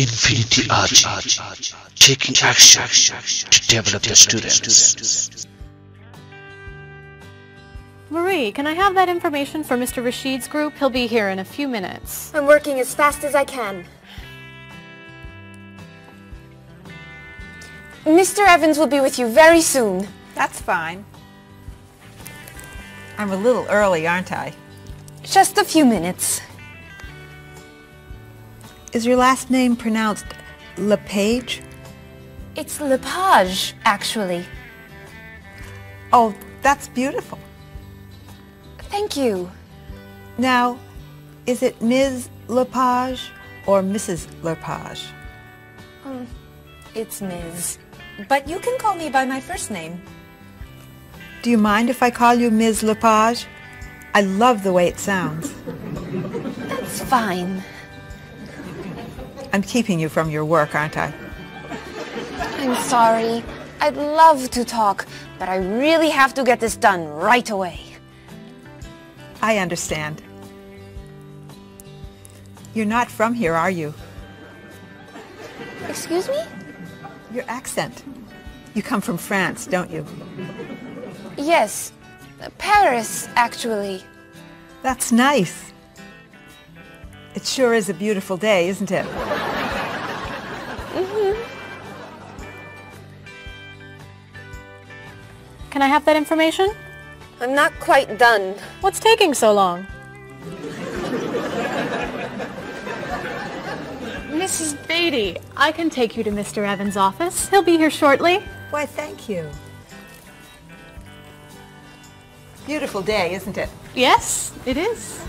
Infinity Arch, taking action to develop the students. Marie, can I have that information for Mr. Rashid's group? He'll be here in a few minutes. I'm working as fast as I can. Mr. Evans will be with you very soon. That's fine. I'm a little early, aren't I? Just a few minutes. Is your last name pronounced Lepage? It's Lepage, actually. Oh, that's beautiful. Thank you. Now, is it Ms. Lepage or Mrs. Lepage? It's Ms. But you can call me by my first name. Do you mind if I call you Ms. Lepage? I love the way it sounds. That's fine. I'm keeping you from your work, aren't I? I'm sorry. I'd love to talk, but I really have to get this done right away. I understand. You're not from here, are you? Excuse me? Your accent. You come from France, don't you? Yes. Paris, actually. That's nice. It sure is a beautiful day, isn't it? Can I have that information? I'm not quite done. What's taking so long? Mrs. Beatty, I can take you to Mr. Evans' office. He'll be here shortly. Why, thank you. Beautiful day, isn't it? Yes, it is.